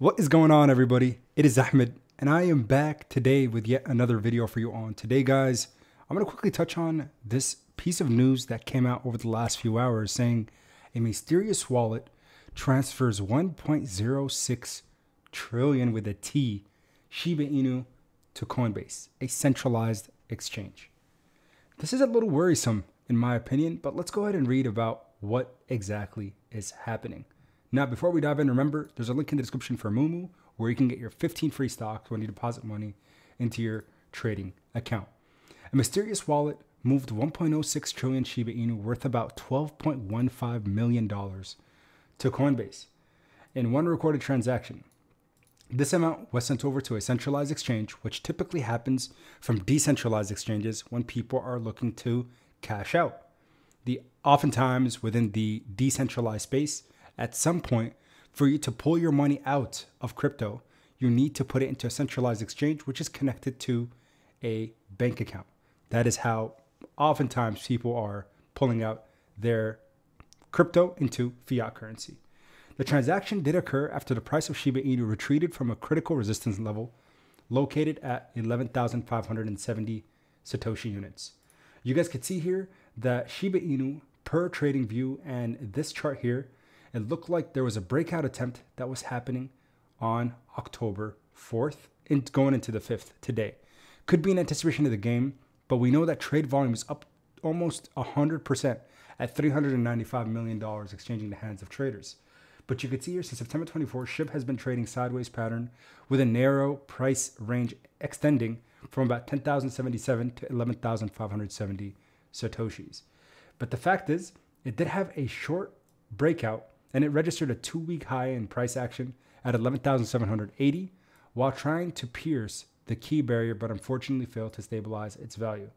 What is going on, everybody? It is Ahmed, and I am back today with yet another video for you. On today, guys, I'm going to quickly touch on this piece of news that came out over the last few hours saying a mysterious wallet transfers 1.06 trillion with a T Shiba Inu to Coinbase, a centralized exchange. This is a little worrisome in my opinion, but let's go ahead and read about what exactly is happening. Now, before we dive in, remember, there's a link in the description for Moomoo, where you can get your 15 free stocks when you deposit money into your trading account. A mysterious wallet moved 1.06 trillion Shiba Inu, worth about $12.15 million, to Coinbase in one recorded transaction. This amount was sent over to a centralized exchange, which typically happens from decentralized exchanges when people are looking to cash out. Oftentimes, within the decentralized space, at some point, for you to pull your money out of crypto, you need to put it into a centralized exchange, which is connected to a bank account. That is how oftentimes people are pulling out their crypto into fiat currency. The transaction did occur after the price of Shiba Inu retreated from a critical resistance level located at 11,570 Satoshi units. You guys could see here that Shiba Inu, per TradingView and this chart here, it looked like there was a breakout attempt that was happening on October 4th and going into the 5th today. Could be in anticipation of the game, but we know that trade volume is up almost 100% at $395 million exchanging the hands of traders. But you could see here, since September 24, SHIB has been trading sideways pattern with a narrow price range extending from about 10,077 to 11,570 Satoshis. But the fact is, it did have a short breakout, and it registered a two-week high in price action at 11,780 while trying to pierce the key barrier, but unfortunately failed to stabilize its value.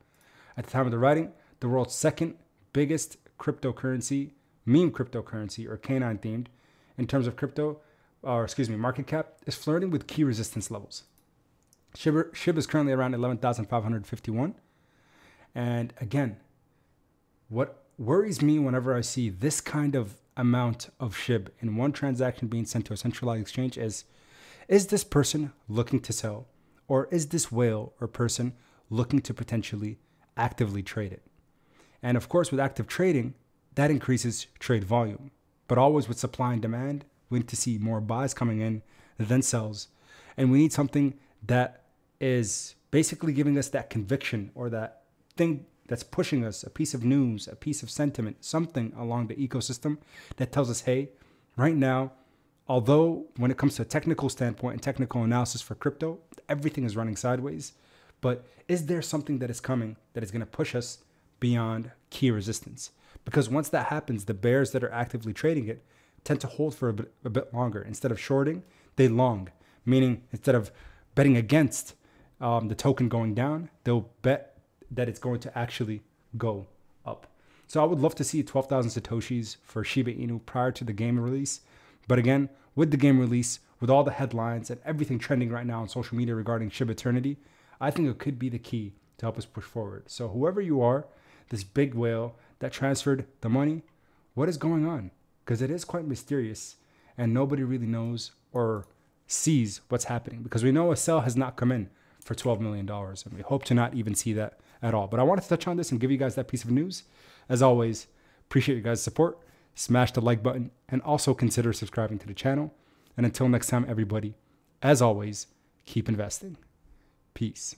At the time of the writing, the world's second biggest cryptocurrency, meme cryptocurrency, or canine themed, in terms of crypto, or excuse me, market cap, is flirting with key resistance levels. SHIB is currently around 11,551. And again, what worries me whenever I see this kind of amount of SHIB in one transaction being sent to a centralized exchange is this person looking to sell, or is this whale or person looking to potentially actively trade it? And of course, with active trading, that increases trade volume, but always with supply and demand, we need to see more buys coming in than sells. And we need something that is basically giving us that conviction, or that thing that's pushing us, a piece of news, a piece of sentiment, something along the ecosystem that tells us, hey, right now, although when it comes to a technical standpoint and technical analysis for crypto, everything is running sideways, but is there something that is coming that is going to push us beyond key resistance? Because once that happens, the bears that are actively trading it tend to hold for a bit longer. Instead of shorting, they long, meaning instead of betting against the token going down, they'll bet that it's going to actually go up. So I would love to see 12,000 Satoshis for Shiba Inu prior to the game release. But again, with the game release, with all the headlines and everything trending right now on social media regarding Shiba Eternity, I think it could be the key to help us push forward. So whoever you are, this big whale that transferred the money, what is going on? Because it is quite mysterious and nobody really knows or sees what's happening, because we know a sell has not come in for $12 million, and we hope to not even see that at all. But I wanted to touch on this and give you guys that piece of news. As always, appreciate you guys' support. Smash the like button and also consider subscribing to the channel. And until next time, everybody, as always, keep investing. Peace.